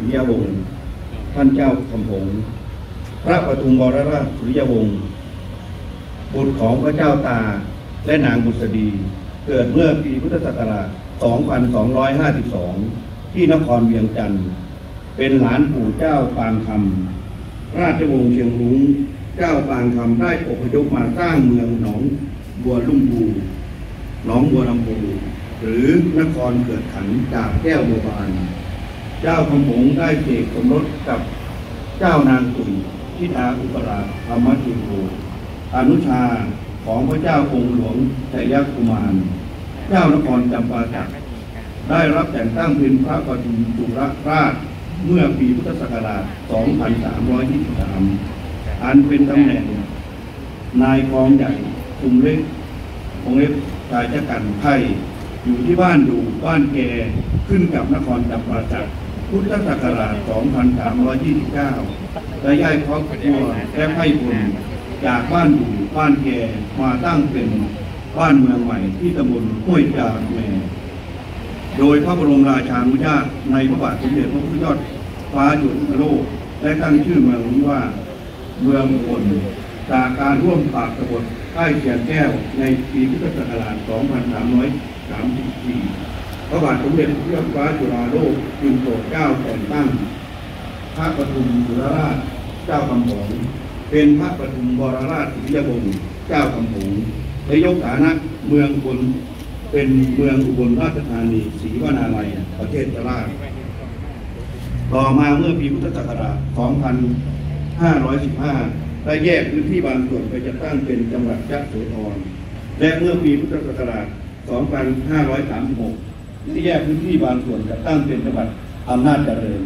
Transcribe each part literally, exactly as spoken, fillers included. สุริยวงศ์ท่านเจ้าคำผงพระปทุมวรราชสุริยวงศ์บุตรของพระเจ้าตาและนางบุษดีเกิดเมื่อปีพุทธศักราช สองพันสองร้อยห้าสิบสอง ที่นครเวียงจันทร์เป็นหลานปู่เจ้าปางคำราชวงศ์เชียงรุ้งเจ้าปางคำได้อพยพมาสร้างเมืองหนองบัวลุ่มบูหนองบัวลำพูหรือนครเกิดขันจากแก้วโบราณเจ้าคำผงได้เสกสมรสกับเจ้านางตุ่ยทิดาอุปราชอมติโภอนุชาของพระเจ้าองค์หลวงชัยกุมารเจ้านครจำปาสักได้รับแต่งตั้งเป็นพระปทุมจุรราชเมื่อปีพุทธศักราช สองพันสามร้อยยี่สิบสาม อันเป็นตำแหน่งนายกองใหญ่คุมเล็กองเล็กชายชะกันไพอยู่ที่บ้านดูบ้านแกขึ้นกับนครจำปาสักพุทธศักราช สองพันสามร้อยยี่สิบเก้า ได้ย้ายครอบครัวและไพพลจากบ้านดูบ้านแกมาตั้งเป็นบ้านเมืองใหม่ที่ตำบลห้วยจามแม่โดยพระบรมราชานุญาตในพระบาทสมเด็จพระพุทธยอดฟ้าจุฬาโลกได้ตั้งชื่อเมืองนี้ว่าเมืองอุบลจากการร่วมปราบกบฏใต้เชียงแก้วในปีพุทธศักราช สองพันสามร้อยสามสิบสี่ พระบาทสมเด็จพระพุทธยอดฟ้าจุฬาโลกจึงโปรดเกล้าแต่งตั้งพระปทุมจุฬาราชเจ้าคำผงเป็นพระปทุมวรราชสุริยวงศ์เจ้าคำผงได้ยกฐานะเมืองอุบลเป็นเมืองอุบลราชธานีศรีวนาลัยประเทศราชต่อมาเมื่อปีพุทธศักราช สองพันห้าร้อยสิบห้า ได้แยกพื้นที่บางส่วนไปจัดตั้งเป็นจังหวัดยะโสธรและเมื่อปีพุทธศักราช สองพันห้าร้อยสามสิบหก ได้แยกพื้นที่บางส่วนจัดตั้งเป็นจังหวัดอำนาจเจริญ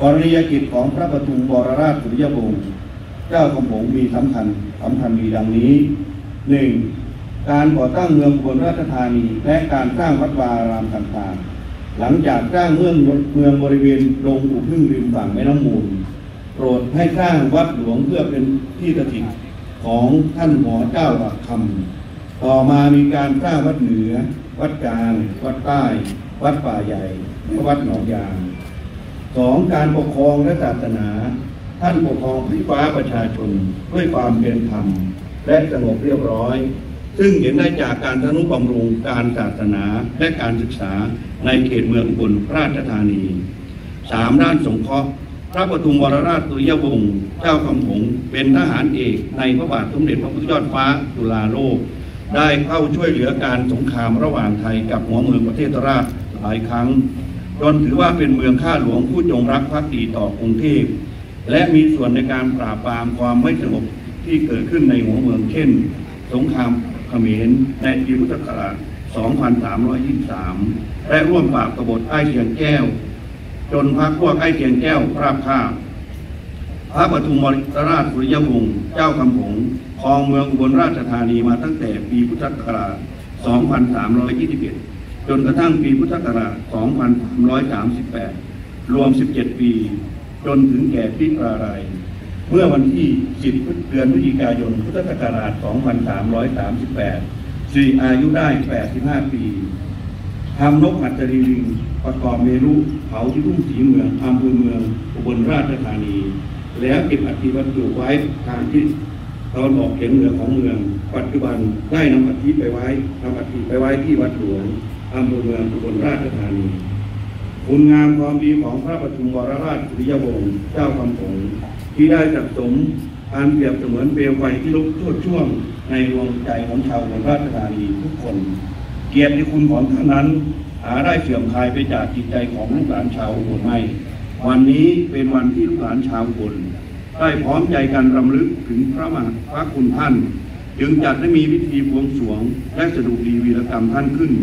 กรณียกิจของพระปทุมวรราชสุริยวงศ์เจ้าคำผงมีสำคัญสำคัญมีดังนี้หนึ่งการก่อตั้งเมืองอุบลราชธานีและการสร้างวัดวาอารามต่างๆหลังจากสร้างเมืองเมืองบริเวณลงอู่พึ่งริมฝั่งแม่น้ำมูลโปรดให้สร้างวัดหลวงเพื่อเป็นที่สถิตของท่านหมอเจ้าหลักคำต่อมามีการสร้างวัดเหนือวัดกลางวัดใต้วัดป่าใหญ่และวัดหนองยางสองการปกครองและศาสนาท่านปกครองพิฟ้าประชาชนด้วยความเป็นธรรมและสงบเรียบร้อยซึ่งเห็นได้จากการทนุบำรุงการศาสนาและการศึกษาในเขตเมืองอุบลราชธานีสามด้านสงเคราะห์พระปทุมวรราชสุริยวงศ์เจ้าคำผงเป็นทหารเอกในพระบาทสมเด็จพระพุทธยอดฟ้าจุฬาโลกได้เข้าช่วยเหลือการสงครามระหว่างไทยกับหัวเมืองประเทศราชหลายครั้งจนถือว่าเป็นเมืองข้าหลวงผู้จงรักภักดีต่อกรุงเทพและมีส่วนในการปราบปรามความไม่สงบที่เกิดขึ้นในหัวเมืองเช่นสงครามเขมรในปีพุทธศักราช สองพันสามร้อยยี่สิบสาม และร่วมปราบกบฏใต้เชียงแก้วจนพรรคพวกใต้เชียงแก้วราบคาบพระปทุมวรราชสุริยวงศ์เจ้าคำผงครองเมืองอุบลราชธานีมาตั้งแต่ปีพุทธศักราช สองพันสามร้อยยี่สิบเอ็ด จนกระทั่งปีพุทธศักราช สองพันสามร้อยสามสิบแปด รวม สิบเจ็ด ปีจนถึงแก่พิปรารายเมื่อวันที่ สิบ เดือนพฤศจิกายน พุทธศักราช สองพันสามร้อยสามสิบแปด สิริอายุได้ แปดสิบห้า ปีทำนกหัตถรีลิงประกอบเมรุเผาที่ทุ่งศรีเมืองอำเภอเมืองอุบลราชธานีแล้วเก็บอัฐิบรรจุไว้ทางทิศตะวันออกเฉียงเหนือของเมืองปัจจุบันได้นำอัฐิไปไว้นำอัฐิไปไว้ที่วัดหลวงอำเภอเมืองอุบลราชธานีคุณงามความดีของพระปทุมวรราชสุริยวงศ์เจ้าคำผงที่ได้สะสมอันเปรียบเสมือนเปลวไฟที่ลุกโชติช่วงในดวงใจของชาวอุบลราชธานีทุกคนเกียรติคุณของท่านนั้นหาได้เสื่อมคลายไปจากจิตใจของลูกหลานชาวอุบลไม่วันนี้เป็นวันที่ลูกหลานชาวอุบลได้พร้อมใจกันรำลึกถึงพระมหากรุณาธิคุณท่านจึงจัดได้มีพิธีบวงสรวงและสดุดีวีรกรรมท่านขึ้น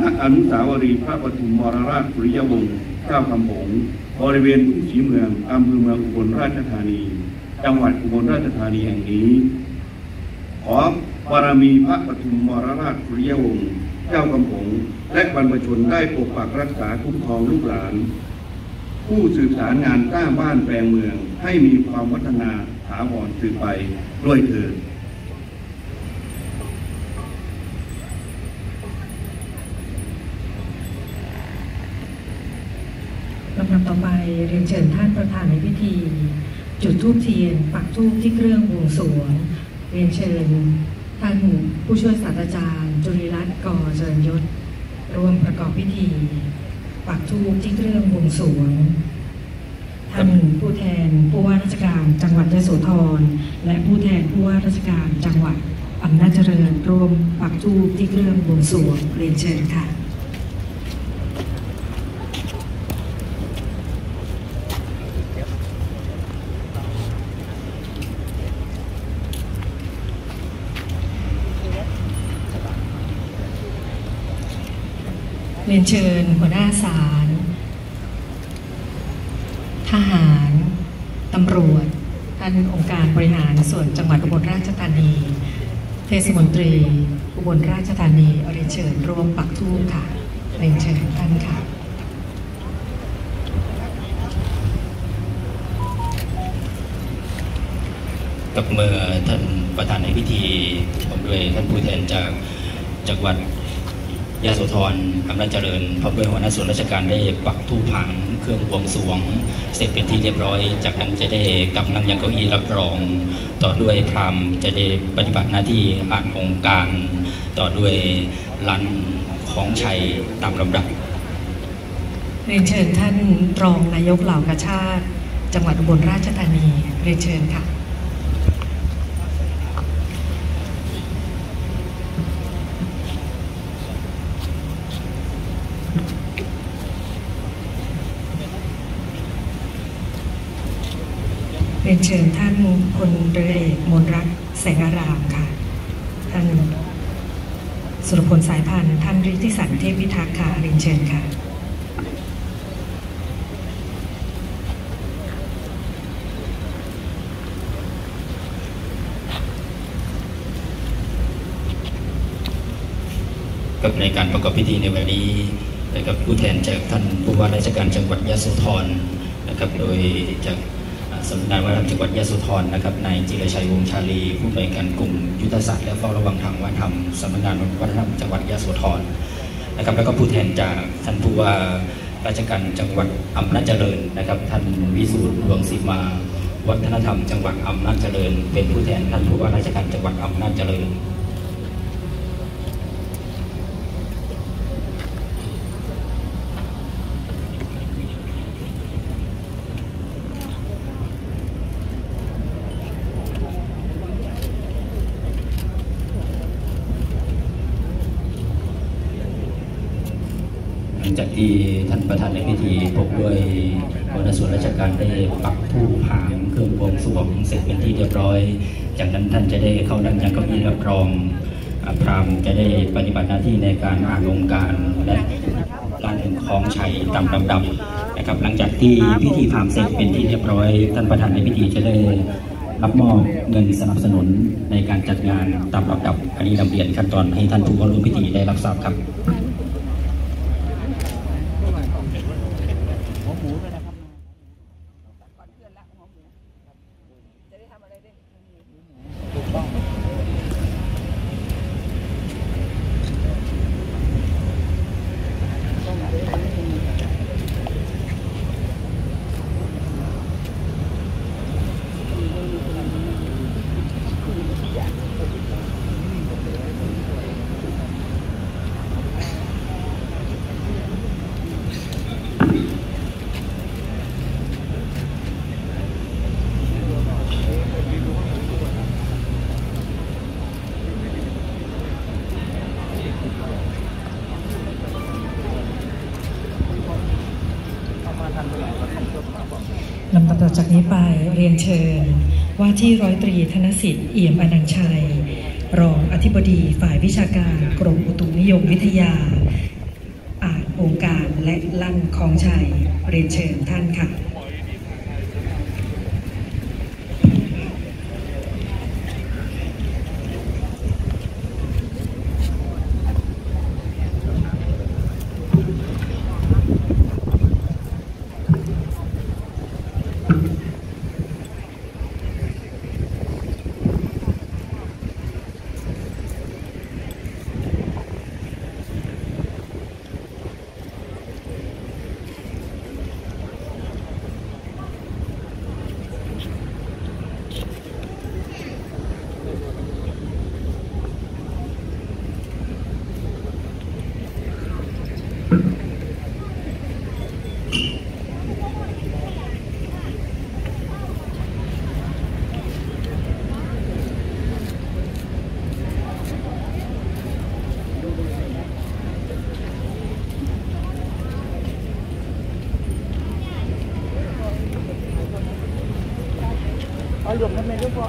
ณอนุสาวรีย์พระปทุมวรราชสุริยวงศ์เจ้าคำผงบริเวณทุ่งศรีเมืองอำเภอเมืองอุบลราชธานีจังหวัดอุบลราชธานีแห่งนี้ขอบารมีพระปทุมวรราชสุริยวงศ์เจ้าคำผงและบรรพชนได้ปกปักรักษาคุ้มครองลูกหลานผู้สืบสารงานสร้างบ้านแปลงเมืองให้มีความพัฒนาถาวรสืบไปด้วยเถิดท่าน ำต่อไปเรียนเชิญท่านประธานในพิธีจุดธูปเทียนปักธูปที่เครื่องบวงสรวงเรียนเชิญท่านผู้ช่วยศาสตราจารย์จุริรัตน์ ก.เจริญยศร่วมประกอบพิธีปักธูปที่เครื่องบวงสรวงท่านผู้แทนผู้ว่าราชการจังหวัดยโสธรและผู้แทนผู้ว่าราชการจังหวัดอำนาจเจริญร่วมปักธูปที่เครื่องบวงสรวงเรียนเชิญค่ะเรียนเชิญหัวหน้าศาลทหารตำรวจท่านองค์การบริหารส่วนจังหวัดอุบลราชธานีเทศมนตรีอุบลราชธานีเรียนเชิญร่วมปักธูปค่ะเรียนเชิญท่านค่ะกับเมื่อท่านประธานในพิธีผมด้วยท่านผู้แทนจากจังหวัดยโสธรอำนาจเจริญพร้อมด้วยหัวหน้าส่วนราชการได้ปักธูปผังเครื่องบวงสรวงเสร็จเป็นที่เรียบร้อยจากนั้นจะได้กำลังยังเก้าอี้รับรองต่อด้วยพราหมณ์จะได้ปฏิบัติหน้าที่อ่านองค์การต่อด้วยลันของชัยตามลำดับเรียนเชิญท่านรองนายกเหล่ากาชาติจังหวัดอุบลราชธานีเรียนเชิญค่ะเรียนเชิญท่านพลเรือเอกมนรัตน์แสงอารามค่ะท่านสุรพลสายพันธ์ท่านฤทธิสันเทพพิทักษ์ค่ะเรียนเชิญค่ะกับในการประกอบพิธีในวันนี้กับผู้แทนจากท่านผู้ว่าราชการจังหวัดยโสธรนะครับโดยจากสำนักงานวัฒนธรรมจังหวัดยโสธรนะครับนายจิรชัยวงชาลีผู้อำนวยการกลุ่มยุทธศาสตร์และเฝ้าระวังทางวัฒนธรรมสำนักงานวัฒนธรรมจังหวัดยโสธรนะครับแล้วก็ผู้แทนจากท่านผู้ว่าราชการจังหวัดอำนาจเจริญนะครับท่านวิสูตรดวงศิมาวัฒนธรรมจังหวัดอำนาจเจริญเป็นผู้แทนท่านผู้ว่าราชการจังหวัดอำนาจเจริญจากที่ท่านประธานในพิธีพบด้วยหัวหน้าส่วนราชการได้ปักธูปผางเครื่องบวงสรวงเสร็จเป็นที่เรียบร้อยจากนั้นท่านจะได้เข้านั่งยังเก้าอี้รับรองพราหมณ์จะได้ปฏิบัติหน้าที่ในการอ่านองค์การและการคล้องชัยตามลำดับนะครับหลังจากที่พิธีพราหมณ์เสร็จเป็นที่เรียบร้อยท่านประธานในพิธีจะได้รับมอบเงินสนับสนุนในการจัดงานตามลำดับอันนี้ลำเรียนขั้นตอนให้ท่านผู้เข้าร่วมพิธีได้รับทราบครับลำดับต่อจากนี้ไปเรียนเชิญว่าที่ร้อยตรีธนสิทธิ์เอี่ยมอนันต์ชัยรองอธิบดีฝ่ายวิชาการกรมอุตุนิยมวิทยาอ่านองค์การและลั่นคล้องชัยเรียนเชิญท่านค่ะ หลวงทำไมรู้บ่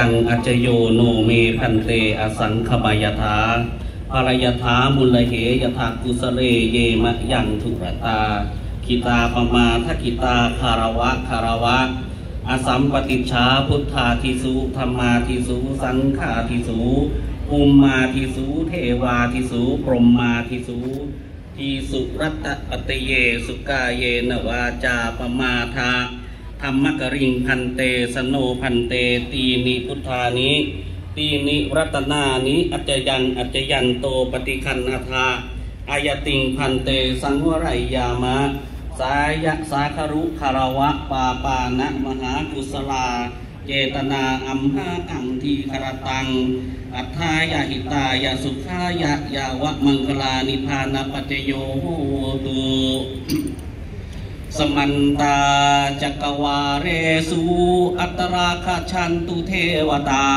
ยังอัจจโยโนเมพันเตอสังขมายถาภรยถามุลเหยถากุสเรเยมะยังทุรตาขิตาปมาทกิตาคารวะคารวะอสัมปติชาพุทธาทิสุธรรมาทิสุสังฆาทิสุอุมมาทิสุเทวาทิสุพรหมาทิสุทีสุรัตปติเยสุกาเยนวาจาปมาทาธรรมกริงพันเตสโนพันเตตีนิพุทธานิตีนิรัตนานิอัจจยันอัจจยันโตปฏิคันนาธาอายติงพันเตสังวรัยยามะสายะสาครุคารวะปาปานะมหากุศลาเจตนาอัมหะอังทีครตังอัฏฐายาหิตายาสุขายายาวะมังคลานิพานปัจจโยโหตุสมันตาจักวาเรสุอัตราคาชันตุเทวตา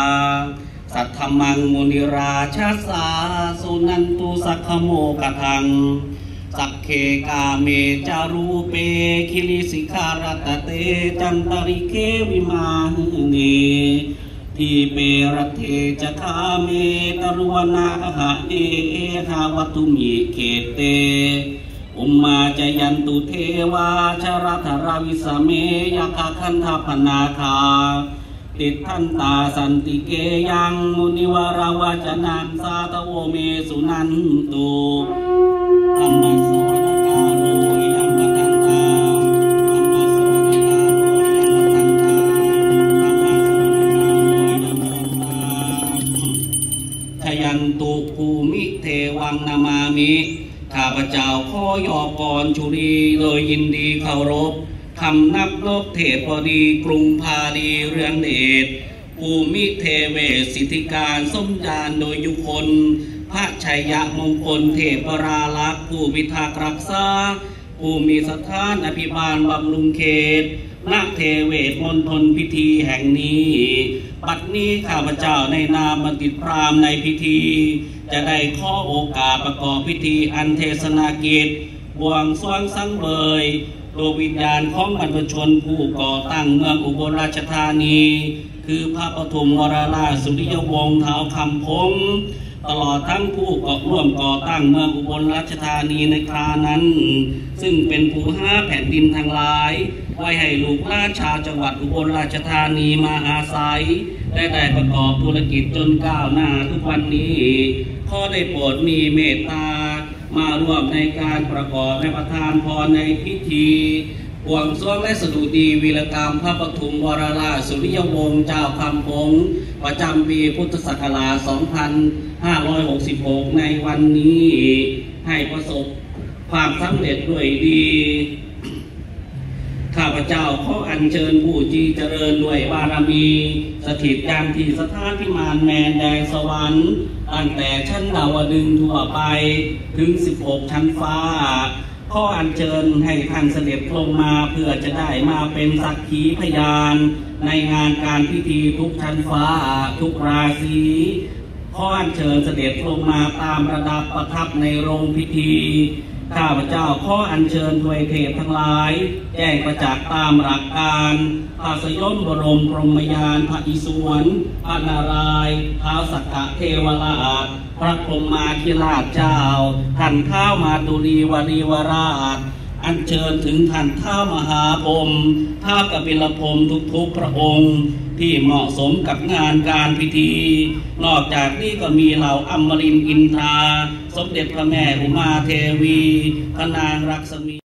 สัทธมังมุนิราชาสาสุนันตุสักขโมกทังสักเคกาเมจารูเปคิริสิคารตเตจันตริเควิมาหินีทีเปรเทจคาเมตรุวนาหะเอเอหาวตุมิเขเตอุมมาจยันตุเทวาชรัตราวิสเมยาคาคันธพนาคาติดทันตาสันติเกยังมุนิวาราวาจนันสาตโวเมสุนันตุธรรมสวรกาโรยัมปทันตาธรรมสวรกาโรยัมปทันตาธรรมสวรกาโรยัมปทันตาชยันตุภูมิเทวังนามามิข้าพเจ้าขอยอกรชุรีโดยยินดีเคารพคำนับลบเทพดีกรุงพาลีเรืองเดชภูมิเทเวสิทธิการสมญาณโดยยุคนพระชัยยะมงคลเทพราลักษ์ผู้พิทักษ์รักษาผู้มีสถานอภิบาลบำรุงเขตนักเทเวศมณฑลพิธีแห่งนี้บัดนี้ข้าพเจ้าในนามบัณฑิตพราหมณ์ในพิธีจะได้ขอโอกาสประกอบพิธีอันเทศนากิจบวงสรวงสังเวยดวงวิญญาณของบรรพชนผู้ก่อตั้งเมืองอุบลราชธานีคือพระปฐมวรราชสุริยวงศ์ท้าวคำพงศ์ตลอดทั้งผู้ก่อร่วมก่อตั้งเมืองอุบลราชธานีในครานั้นซึ่งเป็นผู้ห้าแผ่นดินทั้งหลายไว้ให้ลูกหลานชาวจังหวัดอุบลราชธานีมาอาศัยได้ได้ประกอบธุรกิจจนก้าวหน้าทุกวันนี้ขอได้โปรดมีเมตตามาร่วมในการประกอบและประทานพรในพิธีบวงสรวงและสดุดีวีรกรรมพระปฐมวรราชสุริยวงศ์เจ้าคำพงศ์ประจำปีพุทธศักราช สองพันห้าร้อยหกสิบหก ในวันนี้ให้ประสบความสำเร็จด้วยดีข้าพเจ้าขออัญเชิญผู้จีเจริญด้วยบารมีสถิตยังที่สถานพิมานแมนแดงสวรรค์ตั้งแต่ชั้นดาวดึงส์ทั่วไปถึงสิบหกชั้นฟ้า ขออัญเชิญให้ท่านเสด็จลงมาเพื่อจะได้มาเป็นสักขีพยานในงานการพิธีทุกชั้นฟ้าทุกราศีขออัญเชิญเสด็จลงมาตามระดับประทับในโรงพิธีข้าพเจ้าขออัญเชิญทวยเทพทั้งหลายแจ้งประจักษ์ตามหลักการพระสยมบรมพรหมยานพระอิศวรพระนารายณ์ท้าวสักกะเทวราชพระพรหมาธิราชเจ้าท่านท้าวมาตุรีวรีวราชอัญเชิญถึงท่านท้าวมหาพรหมท้าวกบิลพรหมทุกๆพระองค์ที่เหมาะสมกับงานการพิธีนอกจากนี้ก็มีเหล่าอมรินทร์อินทราสมเด็จพระแม่อุมาเทวีพระนางลักษมี